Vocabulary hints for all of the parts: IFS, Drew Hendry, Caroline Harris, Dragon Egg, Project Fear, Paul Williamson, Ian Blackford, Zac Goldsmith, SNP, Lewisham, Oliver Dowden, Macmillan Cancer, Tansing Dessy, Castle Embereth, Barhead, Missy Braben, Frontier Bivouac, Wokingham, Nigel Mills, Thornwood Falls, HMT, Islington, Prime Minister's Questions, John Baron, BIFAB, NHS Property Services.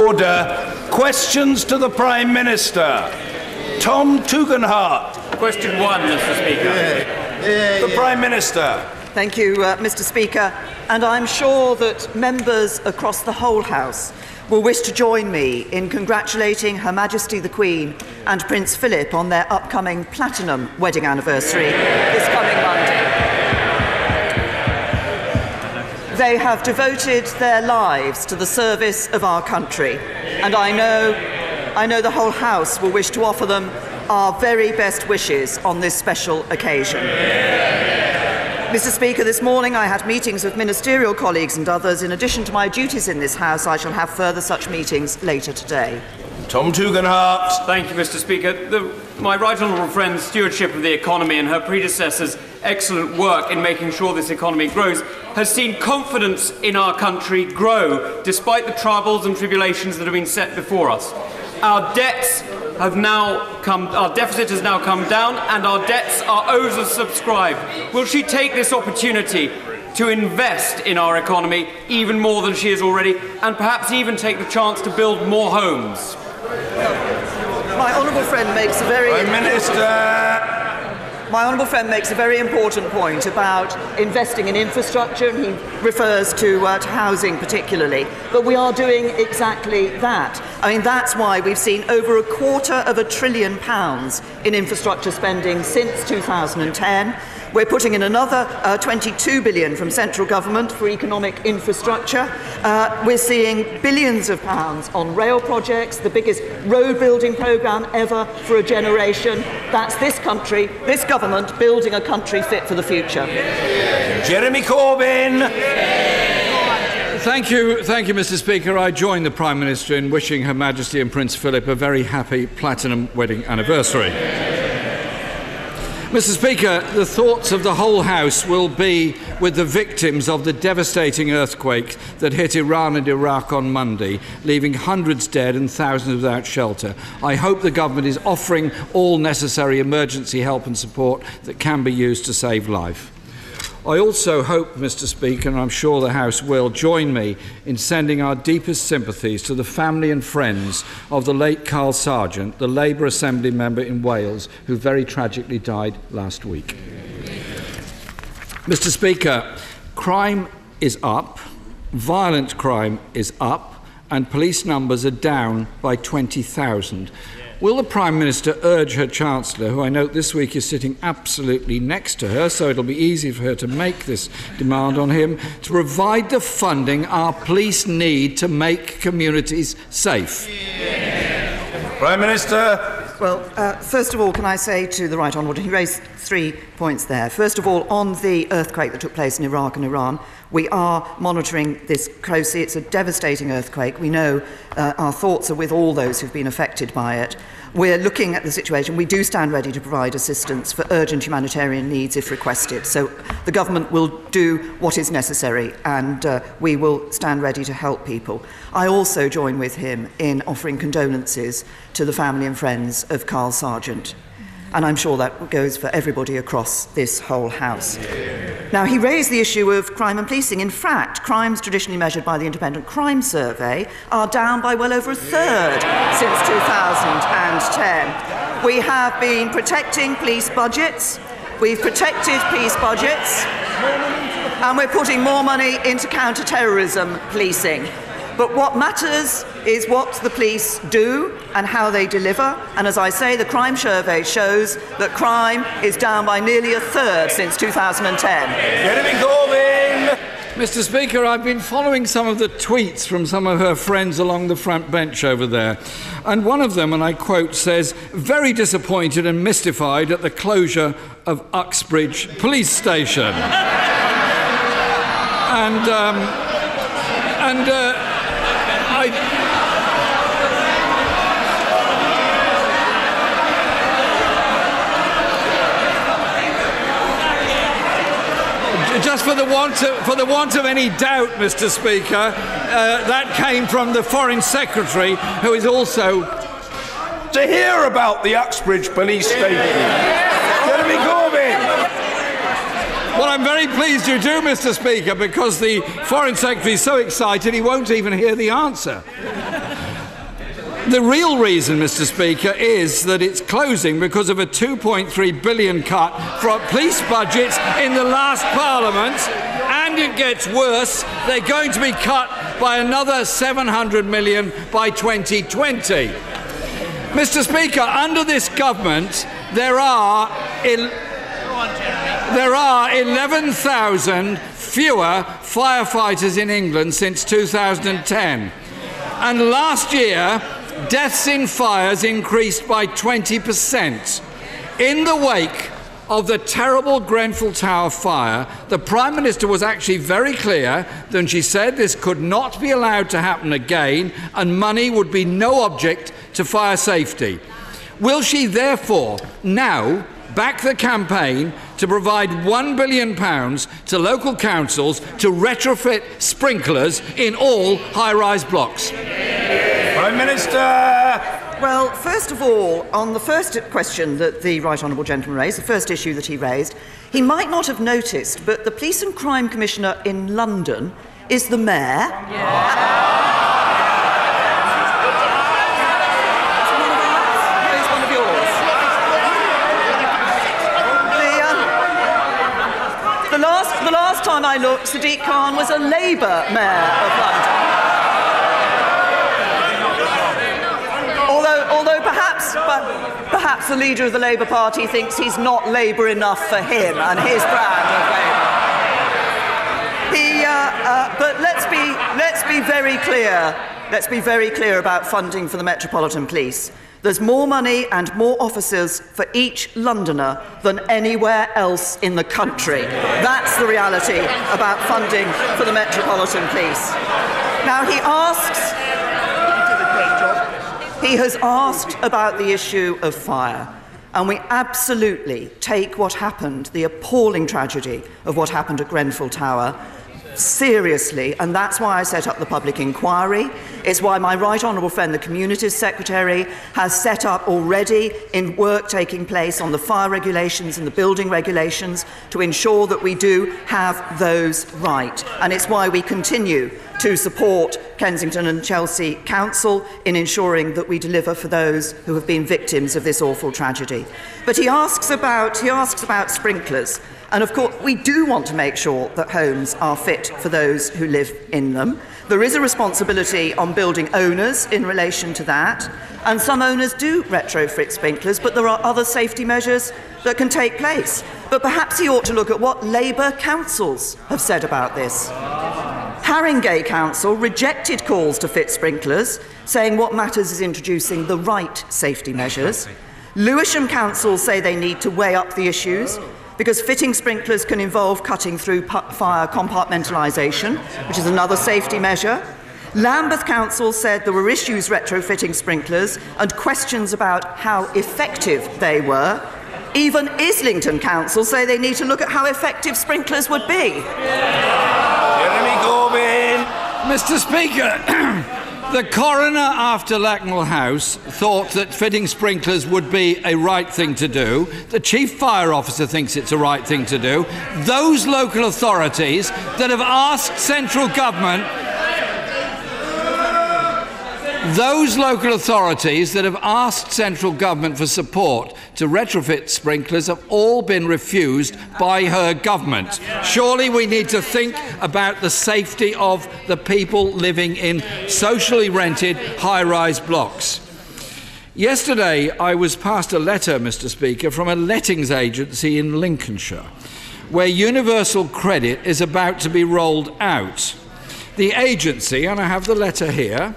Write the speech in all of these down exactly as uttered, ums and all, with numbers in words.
Order. Questions to the Prime Minister. Tom Tugendhat. Question one, Mister Speaker. Yeah. Yeah, the yeah. Prime Minister. Thank you, uh, Mister Speaker. And I'm sure that members across the whole House will wish to join me in congratulating Her Majesty the Queen and Prince Philip on their upcoming platinum wedding anniversary this coming Monday. They have devoted their lives to the service of our country, and I know, I know the whole House will wish to offer them our very best wishes on this special occasion. Mister Speaker, this morning I had meetings with ministerial colleagues and others. In addition to my duties in this House, I shall have further such meetings later today. Tom Tugendhat. Thank you, Mister Speaker. The, my right honourable friend's stewardship of the economy and her predecessor's excellent work in making sure this economy grows has seen confidence in our country grow, despite the troubles and tribulations that have been set before us. Our debts have now come, our deficit has now come down, and our debts are oversubscribed. Will she take this opportunity to invest in our economy even more than she is already, and perhaps even take the chance to build more homes? My honourable friend makes a very Prime Minister. My honourable friend makes a very important point about investing in infrastructure, and he refers to, uh, to housing particularly. But we are doing exactly that. I mean, that's why we've seen over a quarter of a trillion pounds in infrastructure spending since two thousand ten. We're putting in another uh, twenty-two billion pounds from central government for economic infrastructure. Uh, we're seeing billions of pounds on rail projects, the biggest road building programme ever for a generation. That's this country, this government, building a country fit for the future. Jeremy Corbyn. Thank you, thank you, Mister Speaker. I join the Prime Minister in wishing Her Majesty and Prince Philip a very happy platinum wedding anniversary. Mister Speaker, the thoughts of the whole House will be with the victims of the devastating earthquake that hit Iran and Iraq on Monday, leaving hundreds dead and thousands without shelter. I hope the government is offering all necessary emergency help and support that can be used to save life. I also hope, Mister Speaker, and I'm sure the House will, join me in sending our deepest sympathies to the family and friends of the late Carl Sargent, the Labour Assembly member in Wales, who very tragically died last week. Mister Speaker, crime is up, violent crime is up, and police numbers are down by twenty thousand. Will the Prime Minister urge her Chancellor, who I note this week is sitting absolutely next to her, so it'll be easy for her to make this demand on him, to provide the funding our police need to make communities safe? Yeah. Prime Minister. Well, uh, first of all, can I say to the Right Honourable, he raised three points there. First of all, on the earthquake that took place in Iraq and Iran, we are monitoring this closely. It's a devastating earthquake. We know uh, our thoughts are with all those who've been affected by it. We're looking at the situation. We do stand ready to provide assistance for urgent humanitarian needs if requested. So the government will do what is necessary, and uh, we will stand ready to help people. I also join with him in offering condolences to the family and friends of Carl Sargent, and I'm sure that goes for everybody across this whole House. Now, he raised the issue of crime and policing. In fact, crimes traditionally measured by the Independent Crime Survey are down by well over a third since two thousand ten. We have been protecting police budgets, we've protected police budgets, and we're putting more money into counter-terrorism policing. But what matters is what the police do and how they deliver. And as I say, the crime survey shows that crime is down by nearly a third since two thousand ten. Jeremy Corbyn. Mister Speaker, I've been following some of the tweets from some of her friends along the front bench over there. And one of them, and I quote, says, "Very disappointed and mystified at the closure of Uxbridge Police Station." and, um, and, uh, I, just for the, want of, for the want of any doubt, Mister Speaker, uh, that came from the Foreign Secretary, who is also to hear about the Uxbridge Police Station. Jeremy Corbyn. Well, I'm very pleased you do, Mister Speaker, because the Foreign Secretary is so excited he won't even hear the answer. The real reason, Mr Speaker, is that it's closing because of a two point three billion pound cut from police budgets in the last Parliament, and it gets worse. They're going to be cut by another seven hundred million pound by twenty twenty. Mr Speaker, under this government, there are, there are eleven thousand fewer firefighters in England since two thousand ten. And last year, deaths in fires increased by twenty percent. In the wake of the terrible Grenfell Tower fire, the Prime Minister was actually very clear when she said this could not be allowed to happen again and money would be no object to fire safety. Will she therefore now back the campaign to provide one billion pounds to local councils to retrofit sprinklers in all high-rise blocks? Prime Minister. Well, first of all, on the first question that the Right Honourable Gentleman raised, the first issue that he raised, he might not have noticed, but the Police and Crime Commissioner in London is the Mayor. Yeah. The last time I looked, Sadiq Khan was a Labour Mayor of London. Although, although perhaps, perhaps the leader of the Labour Party thinks he's not Labour enough for him and his brand of Labour. He, uh, uh, but let's be, let's be very clear. Let's be very clear about funding for the Metropolitan Police. There's more money and more officers for each Londoner than anywhere else in the country. That's the reality about funding for the Metropolitan Police. Now, he asks... He has asked about the issue of fire, and we absolutely take what happened, the appalling tragedy of what happened at Grenfell Tower, seriously, and that's why I set up the public inquiry. It's why my right honourable friend, the Communities Secretary, has set up already in work taking place on the fire regulations and the building regulations to ensure that we do have those right. And it's why we continue to support Kensington and Chelsea Council in ensuring that we deliver for those who have been victims of this awful tragedy. But he asks about, he asks about sprinklers. And of course, we do want to make sure that homes are fit for those who live in them. There is a responsibility on building owners in relation to that. And some owners do retrofit sprinklers, but there are other safety measures that can take place. But perhaps he ought to look at what Labour councils have said about this. Haringey Council rejected calls to fit sprinklers, saying what matters is introducing the right safety measures. Lewisham Council say they need to weigh up the issues, because fitting sprinklers can involve cutting through fire compartmentalisation, which is another safety measure. Lambeth Council said there were issues retrofitting sprinklers and questions about how effective they were. Even Islington Council say they need to look at how effective sprinklers would be. Jeremy Corbyn. Mr Speaker, the coroner after Lacknell House thought that fitting sprinklers would be a right thing to do. The chief fire officer thinks it's a right thing to do. Those local authorities that have asked central government, those local authorities that have asked central government for support to retrofit sprinklers have all been refused by her government. Surely we need to think about the safety of the people living in socially rented high-rise blocks. Yesterday I was passed a letter, Mr Speaker, from a lettings agency in Lincolnshire where universal credit is about to be rolled out. The agency, and I have the letter here,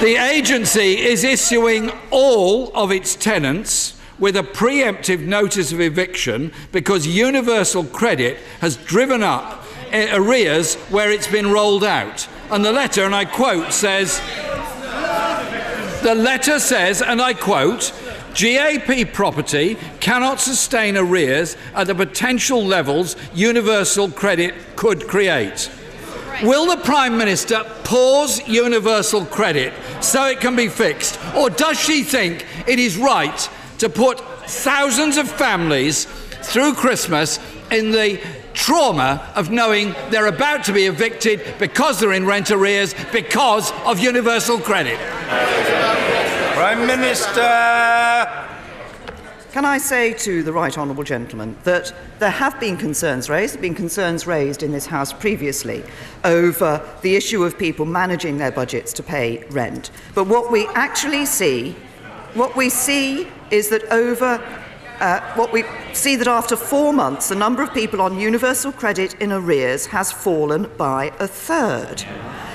the agency is issuing all of its tenants with a preemptive notice of eviction because universal credit has driven up arrears where it's been rolled out. And the letter, and I quote, says, the letter says, and I quote, G A P property cannot sustain arrears at the potential levels universal credit could create. Will the Prime Minister pause universal credit so it can be fixed, or does she think it is right to put thousands of families through Christmas in the trauma of knowing they're about to be evicted because they're in rent arrears, because of universal credit. Prime Minister. Can I say to the Right Honourable Gentleman that there have been concerns raised, there have been concerns raised in this House previously over the issue of people managing their budgets to pay rent. But what we actually see, what we see is that over, uh, what we see that after four months, the number of people on universal credit in arrears has fallen by a third.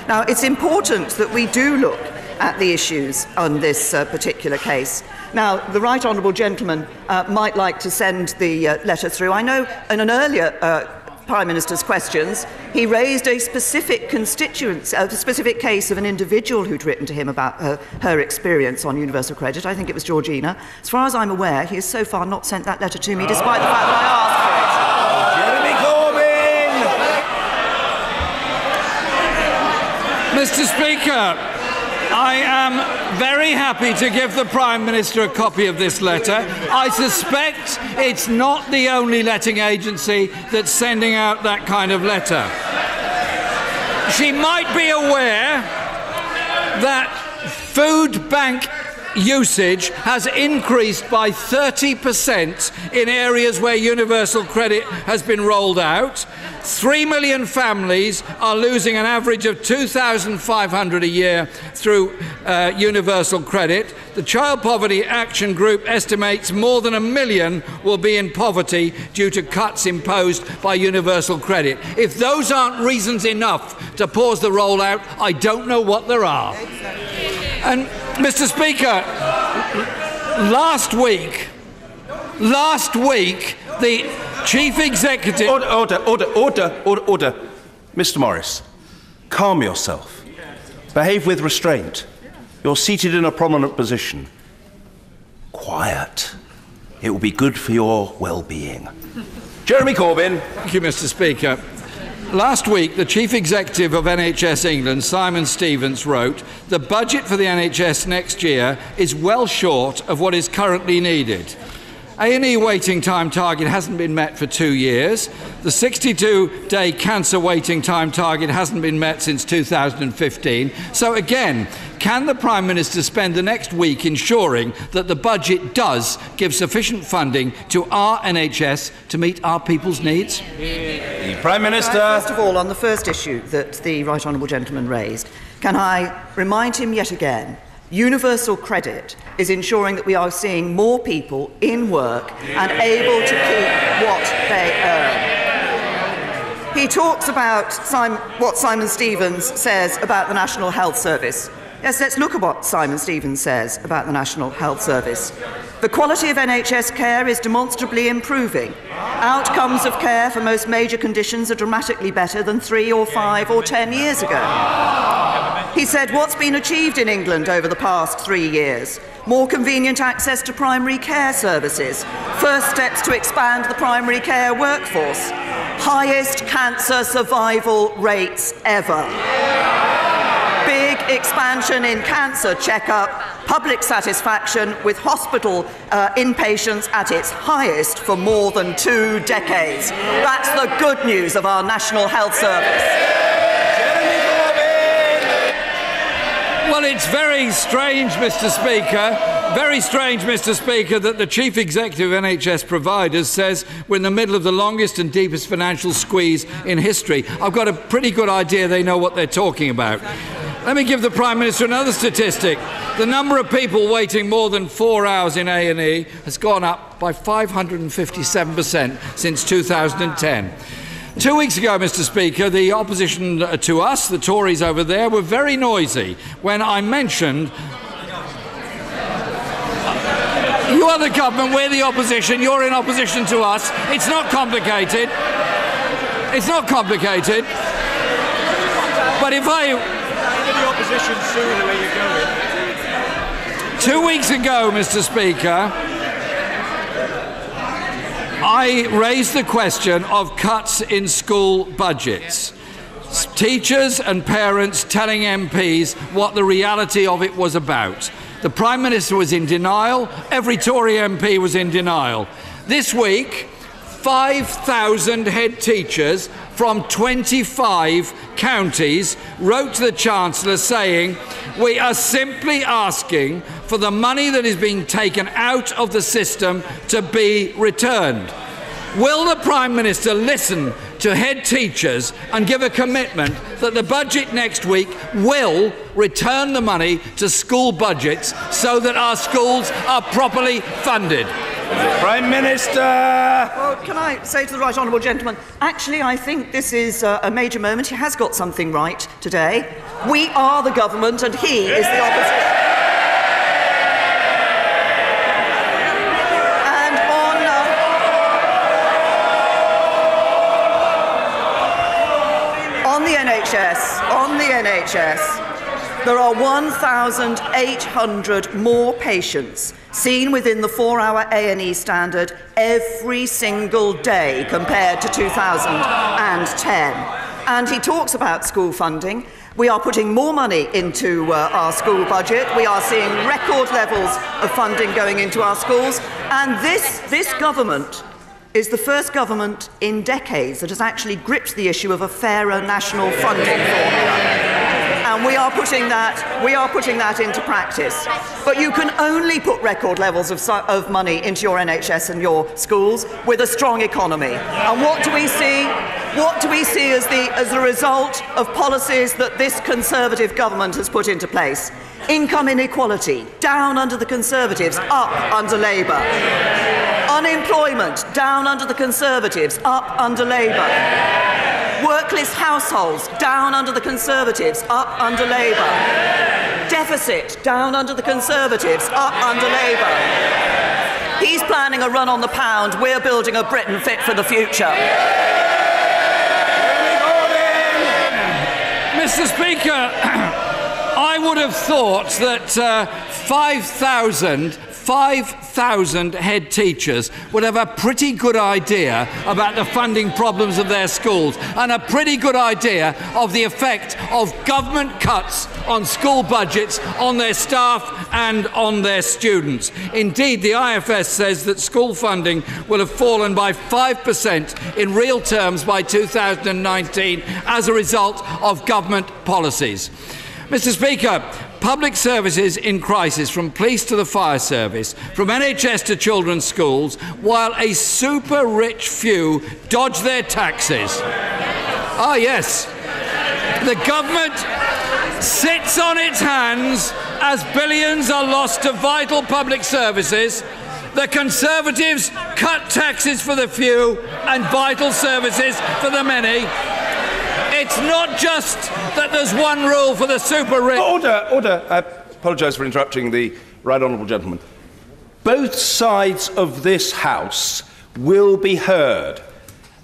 Now, it's important that we do look at the issues on this uh, particular case. Now, the Right Honourable Gentleman uh, might like to send the uh, letter through. I know in an earlier uh, Prime Minister's questions, he raised a specific constituency, a specific case of an individual who'd written to him about her, her experience on universal credit. I think it was Georgina. As far as I'm aware, he has so far not sent that letter to me, despite the fact that I asked for it. Jeremy Corbyn! Mister Speaker, I am very happy to give the Prime Minister a copy of this letter. I suspect it's not the only letting agency that's sending out that kind of letter. She might be aware that food bank usage has increased by thirty percent in areas where universal credit has been rolled out. Three million families are losing an average of two thousand five hundred a year through uh, universal credit. The Child Poverty Action Group estimates more than a million will be in poverty due to cuts imposed by universal credit. If those aren't reasons enough to pause the rollout, I don't know what there are. And, Mister Speaker, last week, last week, the Chief Executive... Order, order, order, order, order, order. Mister Morris, calm yourself. Behave with restraint. You're seated in a prominent position. Quiet. It will be good for your well-being. Jeremy Corbyn. Thank you, Mister Speaker. Last week, the Chief Executive of N H S England, Simon Stevens, wrote, "The budget for the N H S next year is well short of what is currently needed. A and E waiting time target hasn't been met for two years. The sixty-two day cancer waiting time target hasn't been met since two thousand fifteen. So again, can the Prime Minister spend the next week ensuring that the budget does give sufficient funding to our N H S to meet our people's needs?" The Prime Minister. First of all, on the first issue that the Right Honourable Gentleman raised, can I remind him yet again, universal credit is ensuring that we are seeing more people in work and able to keep what they earn. He talks about Simon, what Simon Stevens says about the National Health Service. Yes, let's look at what Simon Stevens says about the National Health Service. "The quality of N H S care is demonstrably improving. Outcomes of care for most major conditions are dramatically better than three or five or ten years ago." He said, "What's been achieved in England over the past three years? More convenient access to primary care services. First steps to expand the primary care workforce. Highest cancer survival rates ever. Big expansion in cancer checkup, public satisfaction with hospital uh, inpatients at its highest for more than two decades. That's the good news of our National Health Service." Well, it's very strange, Mister Speaker. Very strange, Mister Speaker, that the Chief Executive of N H S Providers says we're in the middle of the longest and deepest financial squeeze in history. I've got a pretty good idea they know what they're talking about. Let me give the Prime Minister another statistic. The number of people waiting more than four hours in A and E has gone up by five hundred fifty-seven percent since two thousand ten. Two weeks ago, Mister Speaker, the opposition to us, the Tories over there, were very noisy when I mentioned... You are the government, we're the opposition, you're in opposition to us. It's not complicated. It's not complicated. But if I... the opposition sooner where you're going. Two weeks ago, Mister Speaker, I raised the question of cuts in school budgets. Teachers and parents telling M Ps what the reality of it was about. The Prime Minister was in denial. Every Tory M P was in denial. This week, five thousand head teachers from twenty-five counties wrote to the Chancellor saying, we are simply asking for the money that is being taken out of the system to be returned. Will the Prime Minister listen to head teachers and give a commitment that the budget next week will return the money to school budgets so that our schools are properly funded? Prime Minister! Well, can I say to the Right Honourable Gentleman, actually I think this is uh, a major moment. He has got something right today. We are the government and he is the opposition. On the N H S, there are one thousand eight hundred more patients seen within the four-hour A and E standard every single day compared to two thousand ten. And he talks about school funding. We are putting more money into uh, our school budget. We are seeing record levels of funding going into our schools. And this, this government is the first government in decades that has actually gripped the issue of a fairer national funding formula. And we are putting that, we are putting that into practice. But you can only put record levels of, of money into your N H S and your schools with a strong economy. And what do we see? What do we see as the, as a result of policies that this Conservative government has put into place? Income inequality, down under the Conservatives, up under Labour. Unemployment, down under the Conservatives, up under Labour. Workless households, down under the Conservatives, up under Labour. Deficit, down under the Conservatives, up under Labour. He's planning a run on the pound. We're building a Britain fit for the future. Mister Speaker, I would have thought that uh, five thousand five thousand head teachers would have a pretty good idea about the funding problems of their schools and a pretty good idea of the effect of government cuts on school budgets, on their staff and on their students. Indeed, the I F S says that school funding will have fallen by five percent in real terms by two thousand nineteen as a result of government policies. Mister Speaker, public services in crisis, from police to the fire service, from N H S to children's schools, while a super-rich few dodge their taxes. Ah, yes. The government sits on its hands as billions are lost to vital public services. The Conservatives cut taxes for the few and vital services for the many. It's not just that there's one rule for the super-rich. Order, order. I apologise for interrupting the Right Honourable Gentleman. Both sides of this House will be heard.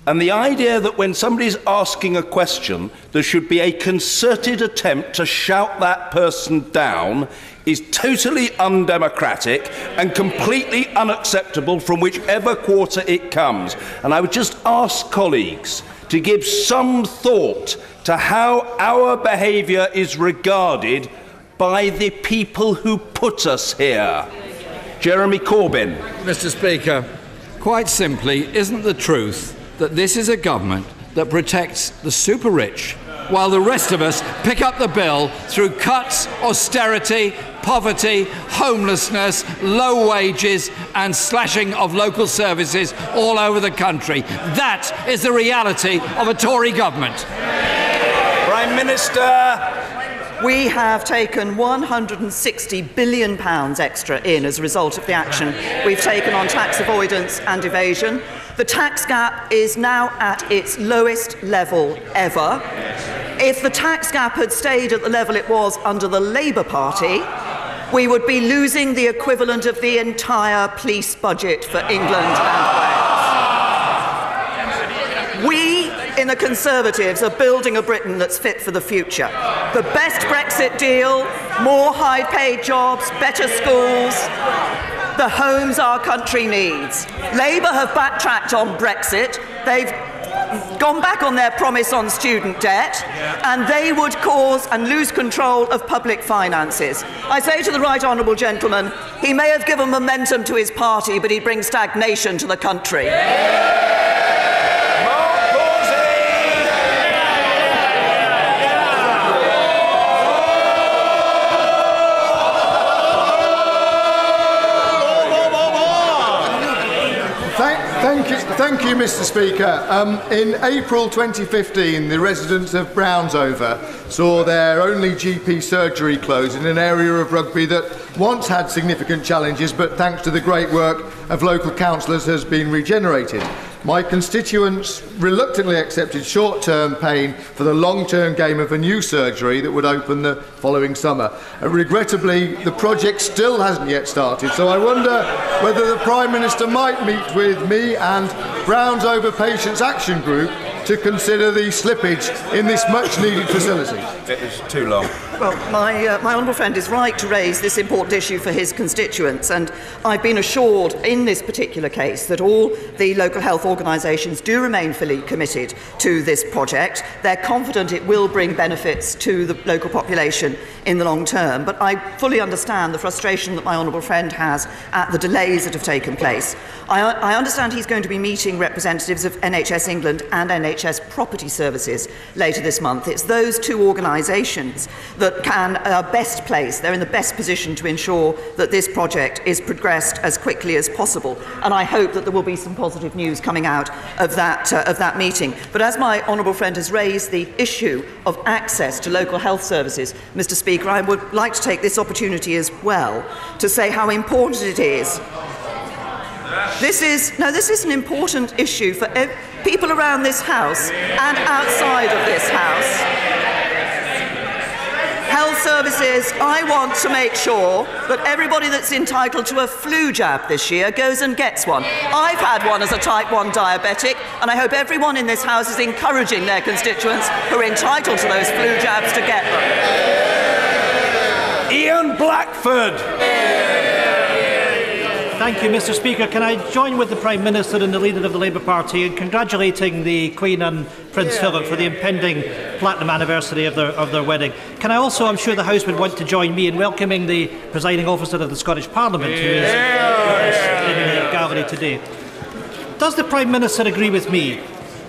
And the idea that when somebody's asking a question, there should be a concerted attempt to shout that person down is totally undemocratic and completely unacceptable from whichever quarter it comes. And I would just ask colleagues to give some thought to how our behaviour is regarded by the people who put us here. Jeremy Corbyn. Mister Speaker, quite simply, isn't the truth that this is a government that protects the super-rich while the rest of us pick up the bill through cuts, austerity, poverty, homelessness, low wages and slashing of local services all over the country? That is the reality of a Tory government. Prime Minister. We have taken one hundred and sixty billion pounds extra in as a result of the action we've taken on tax avoidance and evasion. The tax gap is now at its lowest level ever. If the tax gap had stayed at the level it was under the Labour Party, we would be losing the equivalent of the entire police budget for England and Wales. We in the Conservatives are building a Britain that's fit for the future. The best Brexit deal, more high-paid jobs, better schools, the homes our country needs. Labour have backtracked on Brexit. They've gone back on their promise on student debt, and they would cause and lose control of public finances. I say to the Right Honourable Gentleman, he may have given momentum to his party, but he brings stagnation to the country. Thank you, thank you, Mister Speaker. Um, in April twenty fifteen, the residents of Brownsover saw their only G P surgery close in an area of Rugby that once had significant challenges, but thanks to the great work of local councillors has been regenerated. My constituents reluctantly accepted short-term pain for the long-term game of a new surgery that would open the following summer. Uh, regrettably, the project still hasn't yet started, so I wonder whether the Prime Minister might meet with me and Brownsover Patients Action Group to consider the slippage in this much-needed facility. It is too long. Well, my, uh, my honourable friend is right to raise this important issue for his constituents, and I've been assured in this particular case that all the local health organisations do remain fully committed to this project. They're confident it will bring benefits to the local population in the long term, but I fully understand the frustration that my honourable friend has at the delays that have taken place. I, I understand he's going to be meeting representatives of N H S England and N H S Property Services later this month. It's those two organisations that can are best placed, they're in the best position to ensure that this project is progressed as quickly as possible, and I hope that there will be some positive news coming out of that, uh, of that meeting. But as my honourable friend has raised the issue of access to local health services, Mr Speaker, I would like to take this opportunity as well to say how important it is. This is, no, this is an important issue for ev- people around this House and outside of this House. Health services, I want to make sure that everybody that's entitled to a flu jab this year goes and gets one. I've had one as a type one diabetic, and I hope everyone in this House is encouraging their constituents who are entitled to those flu jabs to get them. Ian Blackford. Thank you, Mr Speaker. Can I join with the Prime Minister and the leader of the Labour Party in congratulating the Queen and Prince yeah, Philip for the impending platinum anniversary of their, of their wedding? Can I also, I'm sure the House would want to join me in welcoming the presiding officer of the Scottish Parliament, who is yeah, in the gallery today. Does the Prime Minister agree with me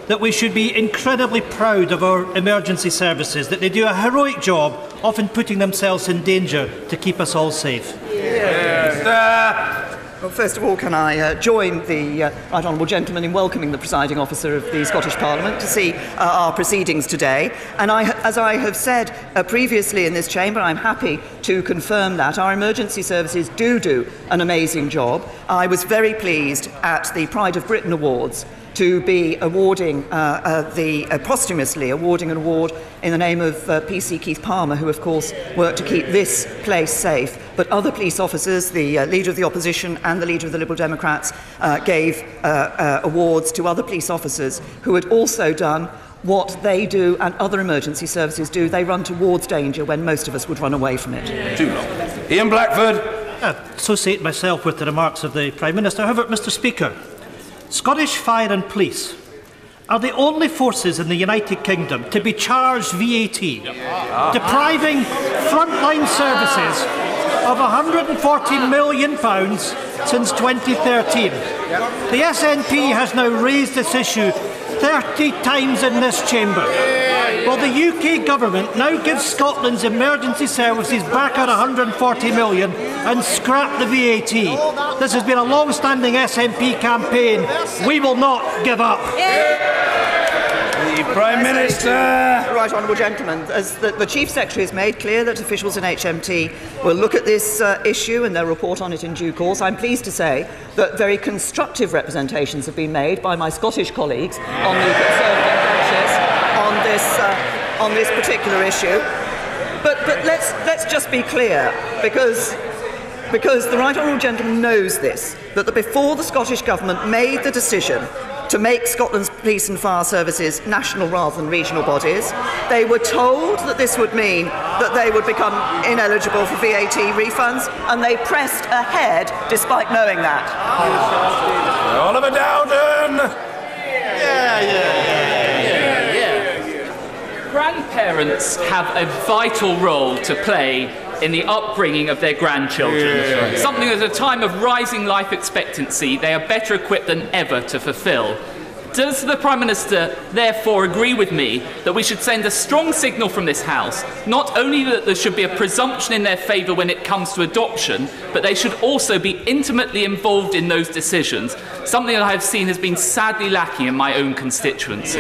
that we should be incredibly proud of our emergency services, that they do a heroic job, often putting themselves in danger to keep us all safe? Yeah. Yeah. Well, first of all, can I uh, join the uh, Right Honourable Gentleman in welcoming the presiding officer of the Scottish Parliament to see uh, our proceedings today. And I, as I have said uh, previously in this chamber, I'm happy to confirm that our emergency services do do an amazing job. I was very pleased at the Pride of Britain Awards to be awarding uh, uh, the uh, posthumously awarding an award in the name of uh, P C Keith Palmer, who of course worked to keep this place safe. But other police officers, the uh, leader of the opposition and the leader of the Liberal Democrats, uh, gave uh, uh, awards to other police officers who had also done what they do and other emergency services do. They run towards danger when most of us would run away from it. Too long. Ian Blackford. I associate myself with the remarks of the Prime Minister. However, Mr Speaker, Scottish Fire and Police are the only forces in the United Kingdom to be charged V A T, depriving frontline services of one hundred and fourteen million pounds since twenty thirteen. The S N P has now raised this issue thirty times in this chamber. Well, the U K Government now gives Scotland's emergency services back our one hundred and forty million pounds and scrap the V A T. This has been a long-standing S N P campaign. We will not give up. The Prime Minister. Right Honourable Gentleman, as the, the Chief Secretary has made clear that officials in H M T will look at this uh, issue and they'll report on it in due course. I'm pleased to say that very constructive representations have been made by my Scottish colleagues on the Conservative on this, uh, on this particular issue. But, but let's, let's just be clear, because, because the Right Honourable Gentleman knows this, that the, before the Scottish Government made the decision to make Scotland's police and fire services national rather than regional bodies, they were told that this would mean that they would become ineligible for V A T refunds, and they pressed ahead despite knowing that. Oh. Oliver Dowden! Yeah, yeah, yeah. Grandparents have a vital role to play in the upbringing of their grandchildren, yeah. something that at a time of rising life expectancy they are better equipped than ever to fulfil. Does the Prime Minister therefore agree with me that we should send a strong signal from this House, not only that there should be a presumption in their favour when it comes to adoption, but they should also be intimately involved in those decisions, something that I have seen has been sadly lacking in my own constituency?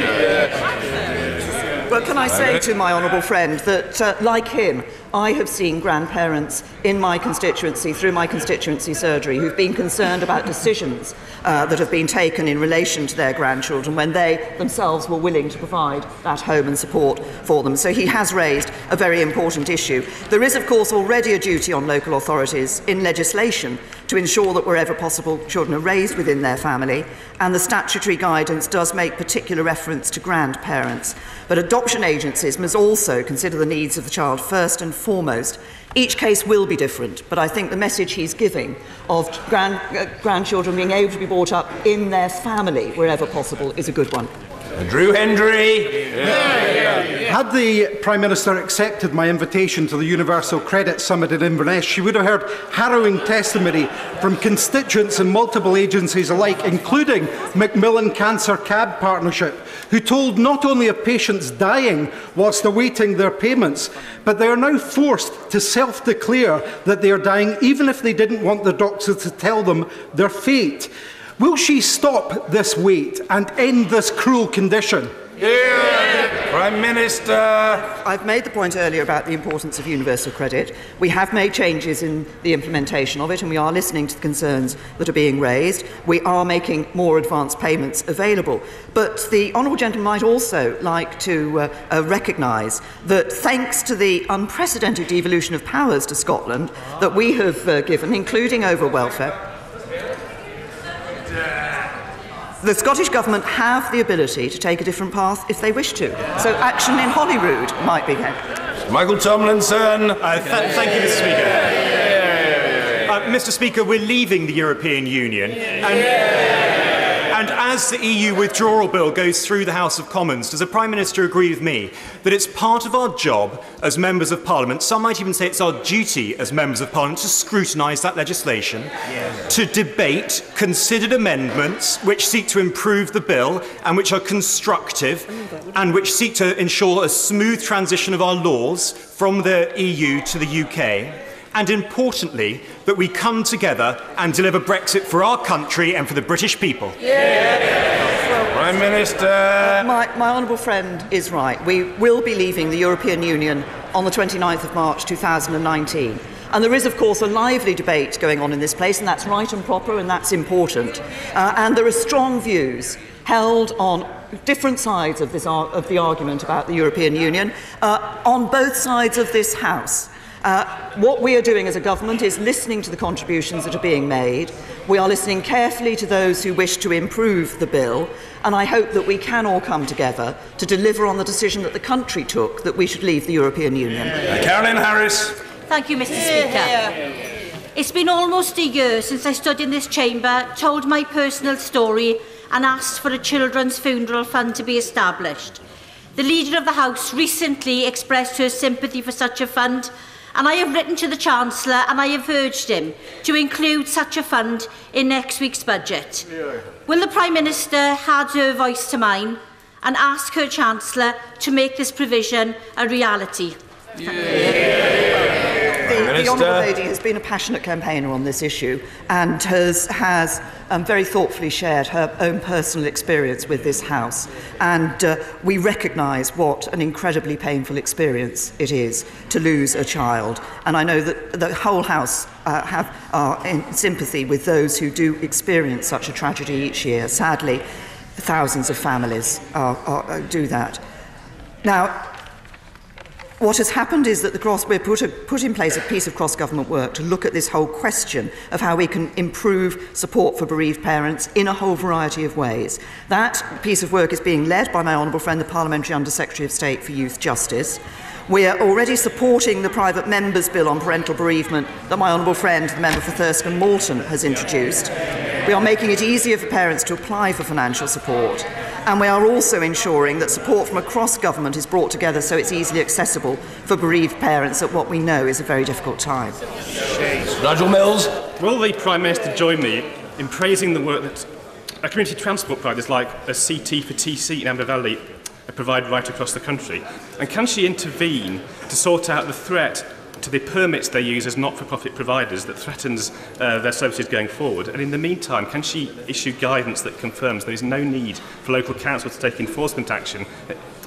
Well, can I say to my honourable friend that, uh, like him, I have seen grandparents in my constituency, through my constituency surgery, who've been concerned about decisions uh, that have been taken in relation to their grandchildren when they themselves were willing to provide that home and support for them. So he has raised a very important issue. There is, of course, already a duty on local authorities in legislation to ensure that wherever possible children are raised within their family, and the statutory guidance does make particular reference to grandparents. But adoption agencies must also consider the needs of the child first and foremost. Each case will be different, but I think the message he's giving of grand, uh, grandchildren being able to be brought up in their family wherever possible is a good one. Drew Hendry. Yeah. Yeah. Had the Prime Minister accepted my invitation to the Universal Credit Summit in Inverness, she would have heard harrowing testimony from constituents in multiple agencies alike, including Macmillan Cancer C A B Partnership, who told not only of patients dying whilst awaiting their payments, but they are now forced to self-declare that they are dying, even if they didn't want the doctor to tell them their fate. Will she stop this wait and end this cruel condition? Yeah. Prime Minister. I've made the point earlier about the importance of universal credit. We have made changes in the implementation of it, and we are listening to the concerns that are being raised. We are making more advance payments available. But the honourable gentleman might also like to uh, uh, recognise that, thanks to the unprecedented devolution of powers to Scotland that we have uh, given, including over welfare, the Scottish Government have the ability to take a different path if they wish to. So action in Holyrood might be had. Michael Tomlinson. Uh, th thank you, Mister Speaker. Uh, Mister Speaker, we're leaving the European Union. And, and as the E U withdrawal bill goes through the House of Commons, does the Prime Minister agree with me that it's part of our job as Members of Parliament, some might even say it's our duty as Members of Parliament, to scrutinise that legislation, yeah. to debate considered amendments which seek to improve the bill and which are constructive and which seek to ensure a smooth transition of our laws from the E U to the U K, and importantly, that we come together and deliver Brexit for our country and for the British people? Yeah. Prime Minister. Uh, my, my honourable friend is right. We will be leaving the European Union on the twenty-ninth of March two thousand nineteen. And there is, of course, a lively debate going on in this place, and that's right and proper, and that's important. Uh, and there are strong views held on different sides of, this, of the argument about the European Union, uh, on both sides of this House. Uh, what we are doing as a government is listening to the contributions that are being made. We are listening carefully to those who wish to improve the bill, and I hope that we can all come together to deliver on the decision that the country took that we should leave the European Union. Yeah. Caroline Harris. Thank you, Mister Yeah. Speaker. It's been almost a year since I stood in this chamber, told my personal story and asked for a children's funeral fund to be established. The Leader of the House recently expressed her sympathy for such a fund, and I have written to the Chancellor and I have urged him to include such a fund in next week's budget. Yeah. Will the Prime Minister add her voice to mine and ask her Chancellor to make this provision a reality? Yeah. Yeah. The, the Honourable Lady has been a passionate campaigner on this issue and has, has um, very thoughtfully shared her own personal experience with this House. And uh, we recognise what an incredibly painful experience it is to lose a child. And I know that the whole House uh, have, are in sympathy with those who do experience such a tragedy each year. Sadly, thousands of families are, are, do that. Now, what has happened is that the cross, we've put, a, put in place a piece of cross-government work to look at this whole question of how we can improve support for bereaved parents in a whole variety of ways. That piece of work is being led by my honourable friend, the Parliamentary Under-Secretary of State for Youth Justice. We are already supporting the private member's bill on parental bereavement that my honourable friend, the member for Thurston Moulton, has introduced. We are making it easier for parents to apply for financial support. And we are also ensuring that support from across government is brought together so it's easily accessible for bereaved parents at what we know is a very difficult time. Nigel Mills. Will the Prime Minister join me in praising the work that A community transport provider is like a C T for T C in Amber Valley, a provider right across the country. And can she intervene to sort out the threat to the permits they use as not-for-profit providers that threatens uh, their services going forward? And in the meantime, can she issue guidance that confirms there is no need for local council to take enforcement action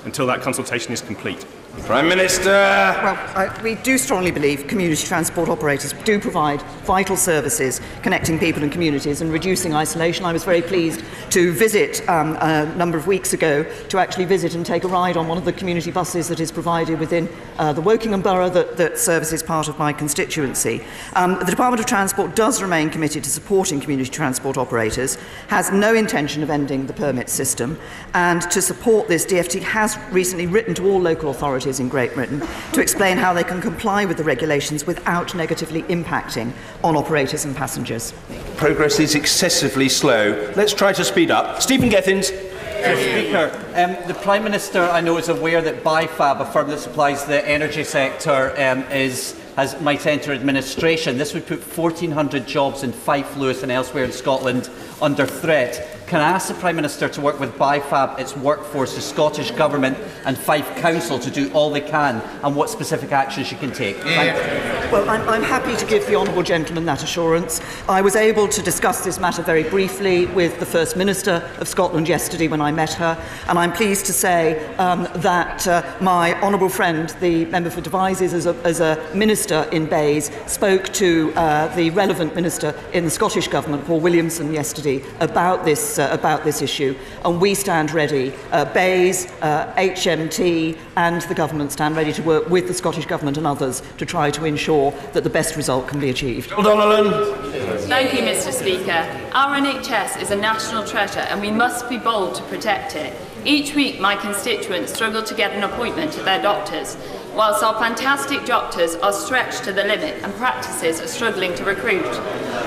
until that consultation is complete? Prime Minister! Well, I, we do strongly believe community transport operators do provide vital services connecting people and communities and reducing isolation. I was very pleased to visit um, a number of weeks ago to actually visit and take a ride on one of the community buses that is provided within uh, the Wokingham Borough that, that services part of my constituency. Um, the Department of Transport does remain committed to supporting community transport operators, has no intention of ending the permit system, and to support this, D F T has recently written to all local authorities in Great Britain to explain how they can comply with the regulations without negatively impacting on operators and passengers. Progress is excessively slow. Let's try to speed up. Stephen Gethins. Mister Speaker, um, the Prime Minister, I know, is aware that B I F A B, a firm that supplies the energy sector, um, is, has, might enter administration. This would put fourteen hundred jobs in Fife, Lewis and elsewhere in Scotland under threat. Can I ask the Prime Minister to work with B I F A B, its workforce, the Scottish Government and Fife Council to do all they can, and what specific action she can take? Thank you. Well, I'm, I'm happy to give the Honourable Gentleman that assurance. I was able to discuss this matter very briefly with the First Minister of Scotland yesterday when I met her, and I'm pleased to say um, that uh, my honourable friend, the Member for Devizes, as a, as a Minister in Bays, spoke to uh, the relevant Minister in the Scottish Government, Paul Williamson, yesterday about this. Uh, about this issue, and we stand ready. Uh, Bays, uh, H M T and the Government stand ready to work with the Scottish Government and others to try to ensure that the best result can be achieved. Thank you, Mister Speaker. Our N H S is a national treasure and we must be bold to protect it. Each week my constituents struggle to get an appointment at their doctors, whilst our fantastic doctors are stretched to the limit and practices are struggling to recruit.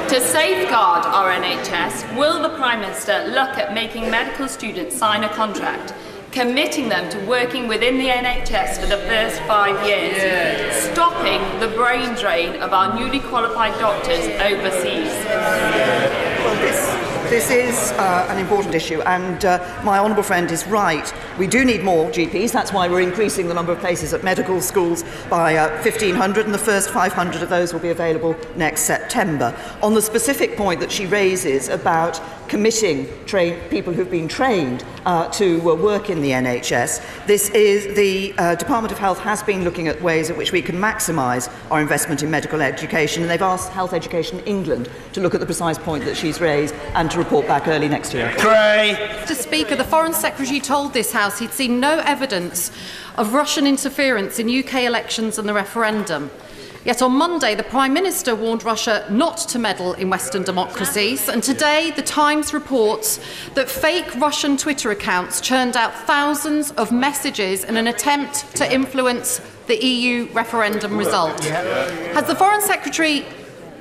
To safeguard our N H S, will the Prime Minister look at making medical students sign a contract, committing them to working within the N H S for the first five years, yes. stopping the brain drain of our newly qualified doctors overseas? Well, this This is uh, an important issue, and uh, my honourable friend is right. We do need more G Ps. That's why we're increasing the number of places at medical schools by uh, fifteen hundred, and the first five hundred of those will be available next September. On the specific point that she raises about committing train people who've been trained uh, to uh, work in the N H S, this is the uh, Department of Health has been looking at ways in which we can maximise our investment in medical education, and they've asked Health Education England to look at the precise point that she's raised and to To report back early next year. Gray. Mister Speaker, the Foreign Secretary told this House he'd seen no evidence of Russian interference in U K elections and the referendum. Yet on Monday, the Prime Minister warned Russia not to meddle in Western democracies, and today The Times reports that fake Russian Twitter accounts churned out thousands of messages in an attempt to influence the E U referendum result. Has the Foreign Secretary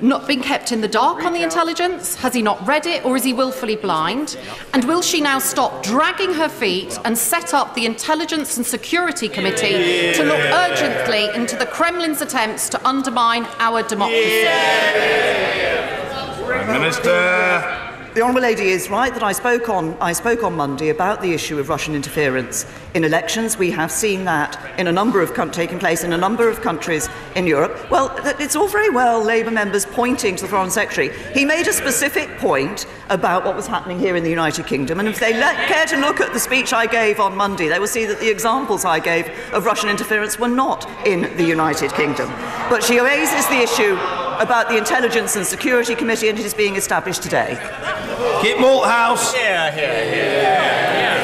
not been kept in the dark on the intelligence? Has he not read it, or is he willfully blind? And will she now stop dragging her feet and set up the Intelligence and Security Committee yeah. to look urgently into the Kremlin's attempts to undermine our democracy? Yeah. Prime Minister. The Honourable Lady is right that I spoke on, I spoke on Monday about the issue of Russian interference in elections. We have seen that in a number of taking place in a number of countries in Europe. Well, it's all very well Labour members pointing to the Foreign Secretary. He made a specific point about what was happening here in the United Kingdom, and if they let, care to look at the speech I gave on Monday, they will see that the examples I gave of Russian interference were not in the United Kingdom. But she raises the issue about the Intelligence and Security Committee, and it is being established today. Kit Malthouse. Yeah, yeah, yeah,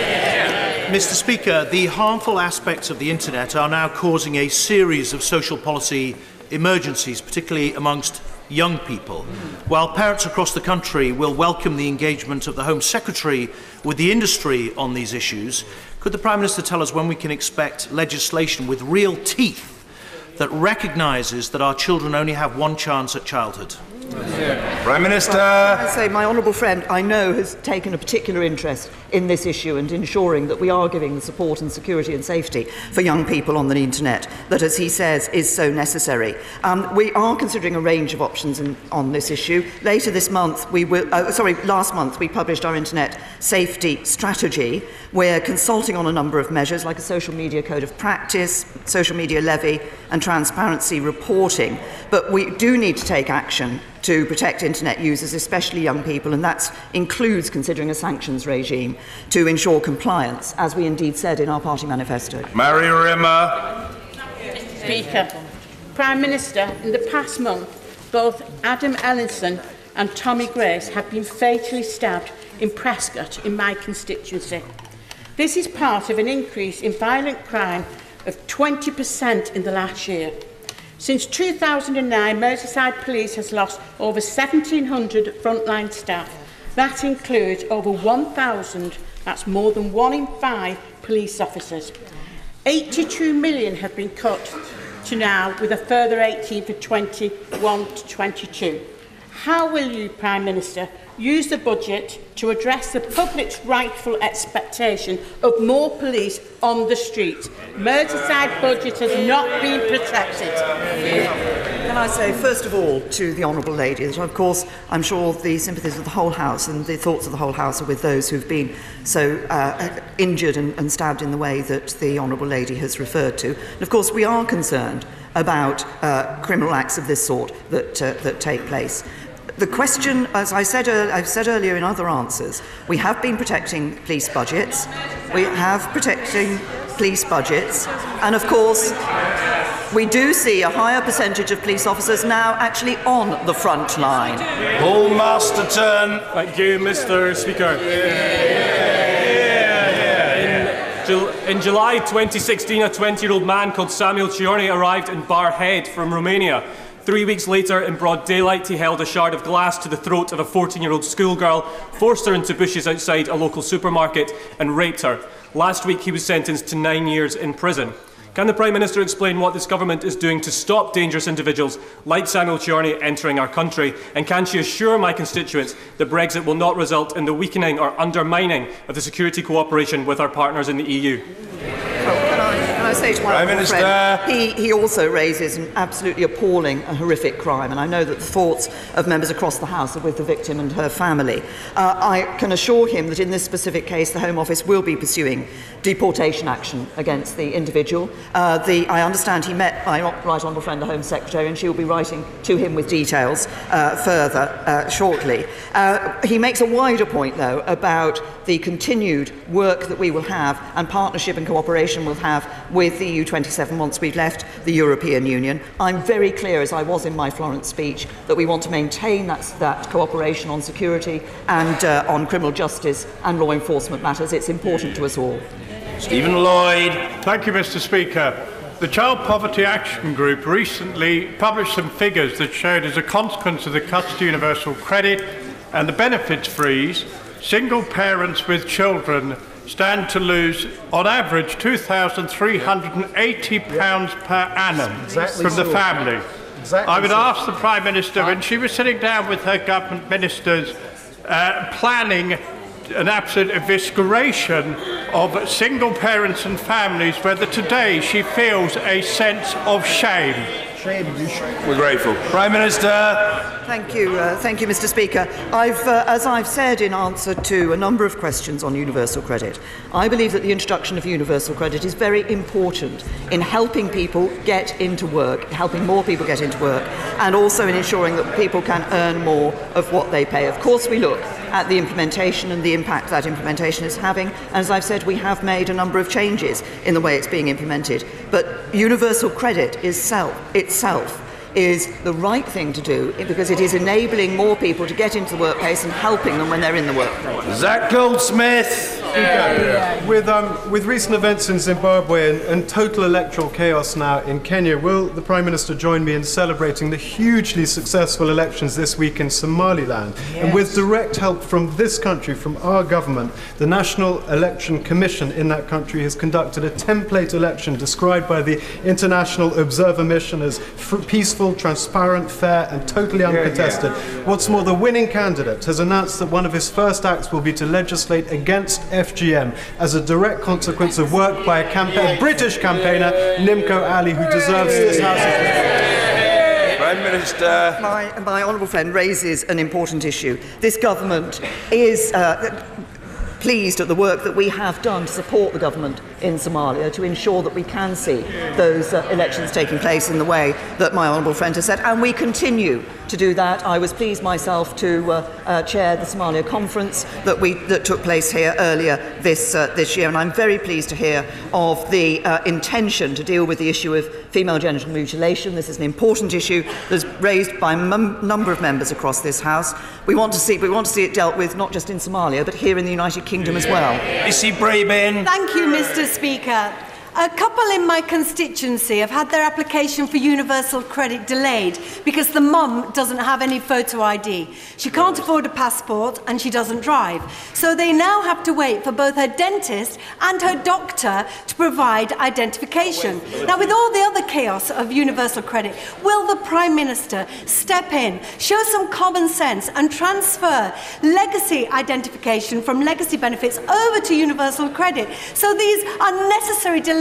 yeah, yeah. Mister Speaker, the harmful aspects of the internet are now causing a series of social policy emergencies, particularly amongst young people. While parents across the country will welcome the engagement of the Home Secretary with the industry on these issues, could the Prime Minister tell us when we can expect legislation with real teeth that recognises that our children only have one chance at childhood? Prime Minister. I say my honourable friend, I know, has taken a particular interest in this issue and ensuring that we are giving the support and security and safety for young people on the internet that, as he says, is so necessary. Um, we are considering a range of options in, on this issue. Later this month, we will. Uh, sorry, last month we published our internet safety strategy. We're consulting on a number of measures, like a social media code of practice, social media levy, and transparency reporting. But we do need to take action to protect internet users, especially young people, and that includes considering a sanctions regime to ensure compliance, as we indeed said in our party manifesto. Mary Rimmer. Mister Speaker, Prime Minister, in the past month, both Adam Ellison and Tommy Grace have been fatally stabbed in Prescott in my constituency. This is part of an increase in violent crime of twenty percent in the last year. Since two thousand nine, Merseyside Police has lost over seventeen hundred frontline staff. That includes over one thousand, that's more than one in five, police officers. eighty-two million have been cut to now, with a further eighteen for twenty-one to twenty-two. How will you, Prime Minister, use the budget to address the public's rightful expectation of more police on the street? Merseyside budget has not been protected. Can I say, first of all, to the Honourable Lady, that of course I'm sure the sympathies of the whole House and the thoughts of the whole House are with those who have been so uh, injured and, and stabbed in the way that the Honourable Lady has referred to. And of course we are concerned about uh, criminal acts of this sort that, uh, that take place. The question, as I said, uh, I've said earlier in other answers, we have been protecting police budgets, we have protecting police budgets, and of course we do see a higher percentage of police officers now actually on the front line. All master turn. Thank you, Mister Speaker. Yeah. In July twenty sixteen, a twenty-year-old man called Samuel Ciorni arrived in Barhead from Romania. Three weeks later, in broad daylight, he held a shard of glass to the throat of a fourteen-year-old schoolgirl, forced her into bushes outside a local supermarket and raped her. Last week, he was sentenced to nine years in prison. Can the Prime Minister explain what this government is doing to stop dangerous individuals like Samuel Ciorni entering our country? And can she assure my constituents that Brexit will not result in the weakening or undermining of the security cooperation with our partners in the E U? I say to my Prime friend, he, he also raises an absolutely appalling and horrific crime, and I know that the thoughts of members across the House are with the victim and her family. Uh, I can assure him that in this specific case the Home Office will be pursuing deportation action against the individual. Uh, the, I understand he met my right honourable friend, the Home Secretary, and she will be writing to him with details uh, further uh, shortly. Uh, he makes a wider point, though, about the continued work that we will have and partnership and cooperation we'll have with with the E U twenty-seven once we've left the European Union. I'm very clear, as I was in my Florence speech, that we want to maintain that, that cooperation on security and uh, on criminal justice and law enforcement matters. It's important to us all. Stephen Lloyd. Thank you, Mister Speaker. The Child Poverty Action Group recently published some figures that showed, as a consequence of the cuts to universal credit and the benefits freeze, single parents with children stand to lose, on average, two thousand three hundred and eighty pounds per annum exactly from the family. Exactly I would so. ask the Prime Minister, when she was sitting down with her government ministers, uh, planning an absolute evisceration of single parents and families, whether today she feels a sense of shame. We're grateful. Prime Minister. Thank you, uh, thank you, Mister Speaker. I've, uh, as I've said in answer to a number of questions on universal credit, I believe that the introduction of universal credit is very important in helping people get into work, helping more people get into work, and also in ensuring that people can earn more of what they pay. Of course, we look at the implementation and the impact that implementation is having. And as I've said, we have made a number of changes in the way it's being implemented. But universal credit is self, itself is the right thing to do because it is enabling more people to get into the workplace and helping them when they're in the workplace. Zac Goldsmith. yeah, yeah, yeah. With, um, with recent events in Zimbabwe and, and total electoral chaos now in Kenya, will the Prime Minister join me in celebrating the hugely successful elections this week in Somaliland? Yes. And with direct help from this country, from our government, the National Election Commission in that country has conducted a template election described by the International Observer Mission as peaceful, transparent, fair and totally uncontested. Yeah, yeah. What's more, the winning candidate has announced that one of his first acts will be to legislate against F G M as a direct consequence of work by a campaign, British campaigner, Nimco Ali, who deserves this House's. Prime Minister. My, my honourable friend raises an important issue. This government is uh, pleased at the work that we have done to support the government in Somalia to ensure that we can see those uh, elections taking place in the way that my honourable friend has said, and we continue to do that. I was pleased myself to uh, uh, chair the Somalia conference that we that took place here earlier this uh, this year, and I'm very pleased to hear of the uh, intention to deal with the issue of female genital mutilation. This is an important issue that's raised by a number of members across this House. We want to see we want to see it dealt with not just in Somalia but here in the United Kingdom as well. Missy Braben. Thank you, Mister Speaker. A couple in my constituency have had their application for universal credit delayed because the mum doesn't have any photo I D. She can't afford a passport and she doesn't drive. So they now have to wait for both her dentist and her doctor to provide identification. Now, with all the other chaos of universal credit, will the Prime Minister step in, show some common sense and transfer legacy identification from legacy benefits over to universal credit? So these unnecessary delays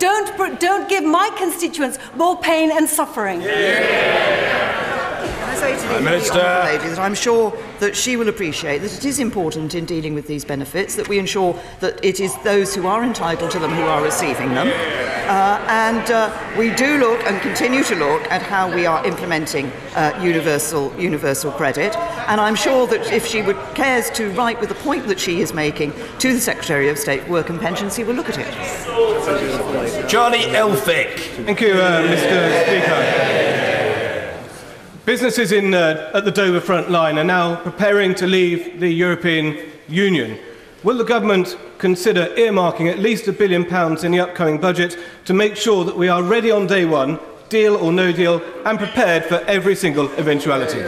Don't, don't give my constituents more pain and suffering. Yeah. I say to the Minister, lady, that I'm sure that she will appreciate that it is important in dealing with these benefits that we ensure that it is those who are entitled to them who are receiving them. Uh, and uh, we do look and continue to look at how we are implementing uh, universal, universal credit. And I'm sure that if she would, cares to write with the point that she is making to the Secretary of State for Work and Pensions, he will look at it. Charlie Elphick. Thank you, uh, Mister Speaker. Businesses in, uh, at the Dover front line are now preparing to leave the European Union. Will the government consider earmarking at least a billion pounds in the upcoming budget to make sure that we are ready on day one, deal or no deal, and prepared for every single eventuality?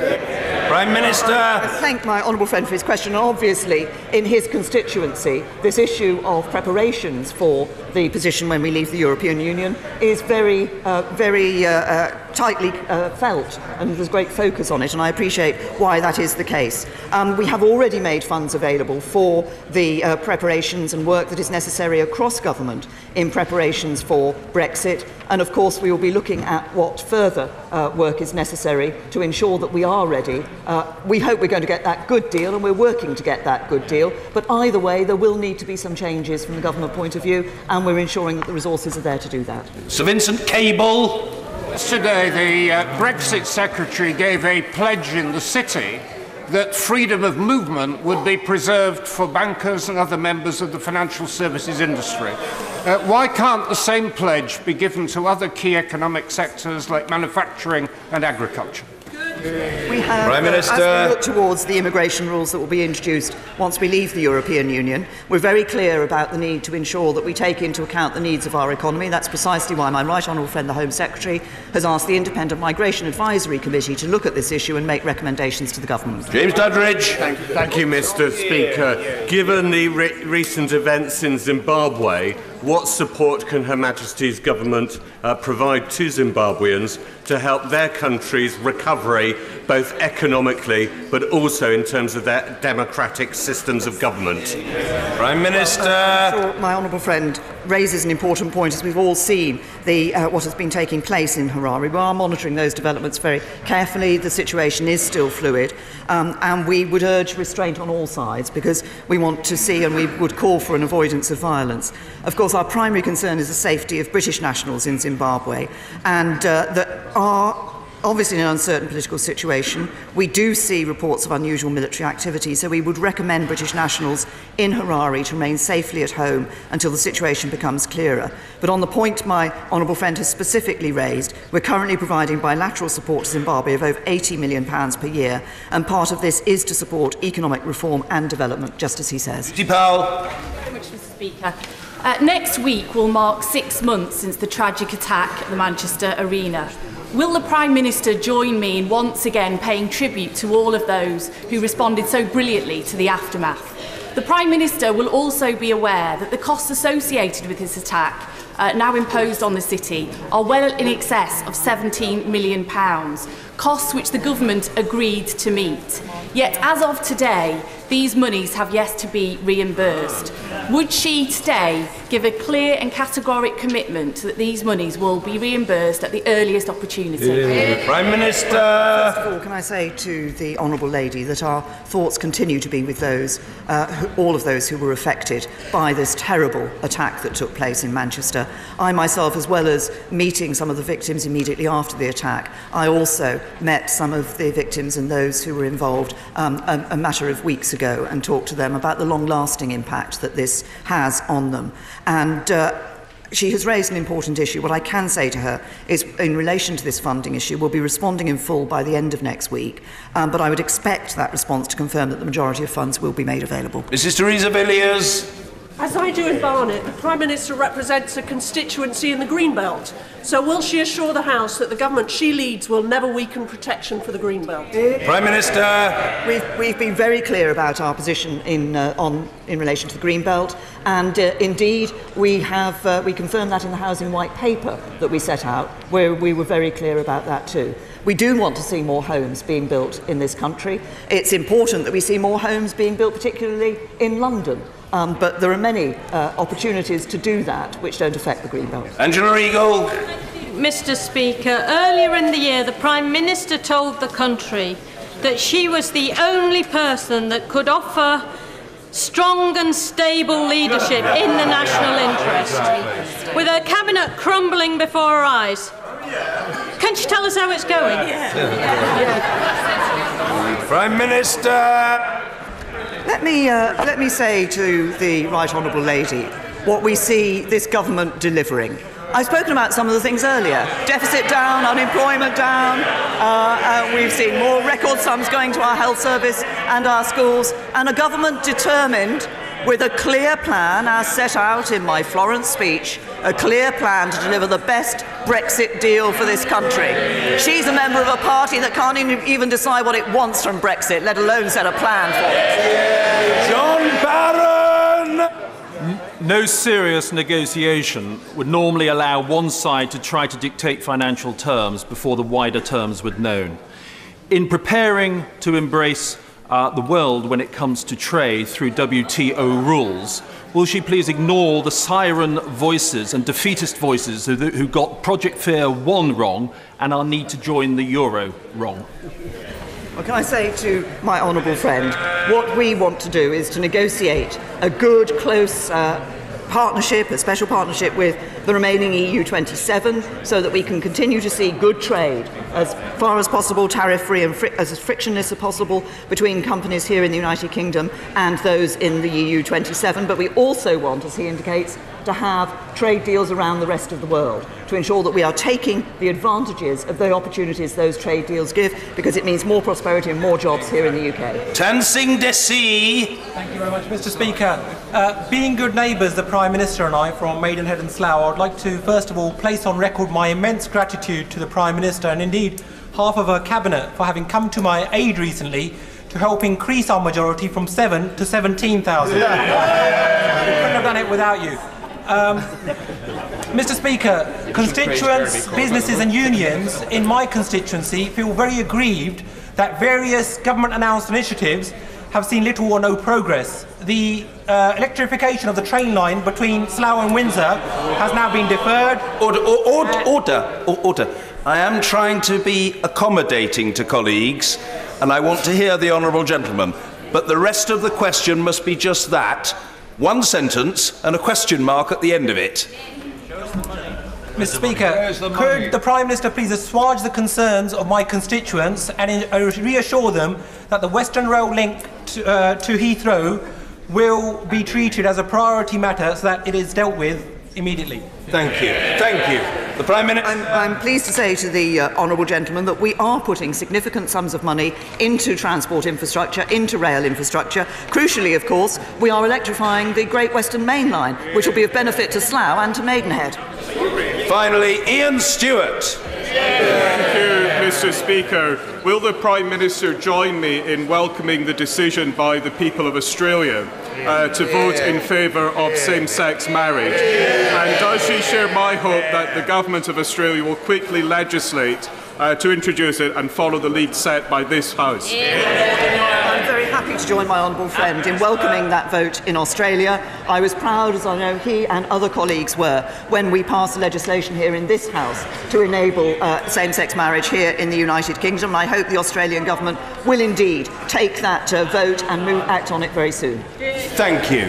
Prime Minister. I thank my honourable friend for his question. Obviously, in his constituency, this issue of preparations for the position when we leave the European Union is very, uh, very uh, uh, tightly uh, felt, and there's great focus on it, and I appreciate why that is the case. Um, we have already made funds available for the uh, preparations and work that is necessary across government in preparations for Brexit, and of course we will be looking at what further uh, work is necessary to ensure that we are ready. Uh, we hope we're going to get that good deal, and we're working to get that good deal, but either way there will need to be some changes from the government point of view, and we're ensuring that the resources are there to do that. Sir Vincent Cable. Yesterday the uh, Brexit Secretary gave a pledge in the city that freedom of movement would be preserved for bankers and other members of the financial services industry. Uh, why can't the same pledge be given to other key economic sectors like manufacturing and agriculture? We have, Prime Minister. As we look towards the immigration rules that will be introduced once we leave the European Union, we're very clear about the need to ensure that we take into account the needs of our economy. That's precisely why my right honourable friend, the Home Secretary, has asked the Independent Migration Advisory Committee to look at this issue and make recommendations to the government. James Dudridge. Thank you, Thank you Mister Speaker. Given the re recent events in Zimbabwe, what support can Her Majesty's government uh, provide to Zimbabweans to help their country's recovery, both economically but also in terms of their democratic systems of government? Prime Minister. Uh, my honourable friend raises an important point, as we've all seen the, uh, what has been taking place in Harare. We are monitoring those developments very carefully. The situation is still fluid, um, and we would urge restraint on all sides because we want to see, and we would call for, an avoidance of violence. Of course, our primary concern is the safety of British nationals in Zimbabwe, and uh, that our obviously in an uncertain political situation. We do see reports of unusual military activity, so we would recommend British nationals in Harare to remain safely at home until the situation becomes clearer. But on the point my honourable friend has specifically raised, we're currently providing bilateral support to Zimbabwe of over eighty million pounds per year, and part of this is to support economic reform and development, just as he says. Powell. Thank you very much, Mister Speaker. Uh, next week will mark six months since the tragic attack at the Manchester Arena. Will the Prime Minister join me in once again paying tribute to all of those who responded so brilliantly to the aftermath? The Prime Minister will also be aware that the costs associated with this attack, uh, now imposed on the city, are well in excess of seventeen million pounds, costs which the government agreed to meet. Yet, as of today, these monies have yet to be reimbursed. Would she today give a clear and categoric commitment that these monies will be reimbursed at the earliest opportunity? Yeah. Prime Minister. Well, first of all, can I say to the Honourable Lady that our thoughts continue to be with those, uh, who, all of those who were affected by this terrible attack that took place in Manchester. I myself, as well as meeting some of the victims immediately after the attack, I also met some of the victims and those who were involved um, a, a matter of weeks ago. Go and talk to them about the long-lasting impact that this has on them. And uh, she has raised an important issue. What I can say to her is, in relation to this funding issue, we'll be responding in full by the end of next week. Um, but I would expect that response to confirm that the majority of funds will be made available. Missus Theresa Villiers. As I do in Barnet, the Prime Minister represents a constituency in the Greenbelt. So will she assure the House that the government she leads will never weaken protection for the Greenbelt? Prime Minister. We've, we've been very clear about our position in, uh, on, in relation to the Greenbelt, and uh, indeed we, have, uh, we confirmed that in the Housing White Paper that we set out, where we were very clear about that too. We do want to see more homes being built in this country. It's important that we see more homes being built, particularly in London. Um, but there are many uh, opportunities to do that which don't affect the Greenbelt. Angela Eagle. Mister Speaker, earlier in the year the Prime Minister told the country that she was the only person that could offer strong and stable leadership in the national interest. With her cabinet crumbling before her eyes, can she tell us how it's going? Yeah. Yeah. Yeah. Prime Minister. Let me, uh, let me say to the Right Honourable Lady what we see this government delivering. I've spoken about some of the things earlier. Deficit down, unemployment down, uh, uh, we've seen more record sums going to our health service and our schools, and a government determined with a clear plan, as set out in my Florence speech, a clear plan to deliver the best Brexit deal for this country. She's a member of a party that can't even decide what it wants from Brexit, let alone set a plan for it. John Baron! No serious negotiation would normally allow one side to try to dictate financial terms before the wider terms were known. In preparing to embrace uh, the world when it comes to trade through W T O rules, will she please ignore the siren voices and defeatist voices who got Project Fear one wrong and our need to join the euro wrong? Well, can I say to my honourable friend, what we want to do is to negotiate a good, close uh, partnership, a special partnership with the remaining E U twenty-seven, so that we can continue to see good trade as far as possible, tariff-free and fri as frictionless as possible between companies here in the United Kingdom and those in the E U twenty-seven. But we also want, as he indicates, to have trade deals around the rest of the world to ensure that we are taking the advantages of the opportunities those trade deals give, because it means more prosperity and more jobs here in the U K. Tansing Dessy. Thank you very much, Mister Speaker. Uh, being good neighbours, the Prime Minister and I from Maidenhead and Slough, I would like to first of all place on record my immense gratitude to the Prime Minister and indeed half of her cabinet for having come to my aid recently to help increase our majority from seven to seventeen thousand. Yeah. Yeah. We couldn't have done it without you. Um, Mister Speaker, constituents, businesses and unions in my constituency feel very aggrieved that various government-announced initiatives have seen little or no progress. The uh, electrification of the train line between Slough and Windsor has now been deferred. Order, order, order, order. I am trying to be accommodating to colleagues, and I want to hear the honourable gentleman. But the rest of the question must be just that. One sentence and a question mark at the end of it. Mister Speaker, the could the Prime Minister please assuage the concerns of my constituents and reassure them that the Western Rail link to, uh, to Heathrow will be treated as a priority matter so that it is dealt with immediately? Thank you. Thank you. The Prime Minister. I'm, I'm pleased to say to the uh, honourable gentleman that we are putting significant sums of money into transport infrastructure, into rail infrastructure. Crucially, of course, we are electrifying the Great Western Main Line, which will be of benefit to Slough and to Maidenhead. Finally, Ian Stewart. Thank you, Mister Speaker. Will the Prime Minister join me in welcoming the decision by the people of Australia Uh, to vote in favour of same-sex marriage? And does she share my hope that the Government of Australia will quickly legislate uh, to introduce it and follow the lead set by this House? I'm very happy to join my honourable friend in welcoming that vote in Australia. I was proud, as I know he and other colleagues were, when we passed legislation here in this House to enable uh, same-sex marriage here in the United Kingdom. And I hope the Australian Government will indeed take that uh, vote and move, act on it very soon. Thank you.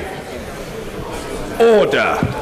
Order.